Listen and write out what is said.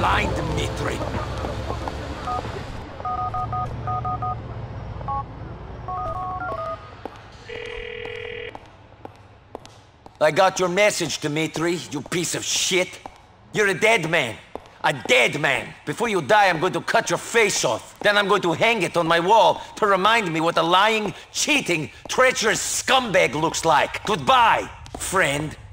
line, Dimitri. I got your message, Dimitri, you piece of shit. You're a dead man. A dead man. Before you die, I'm going to cut your face off. Then I'm going to hang it on my wall to remind me what a lying, cheating, treacherous scumbag looks like. Goodbye, friend.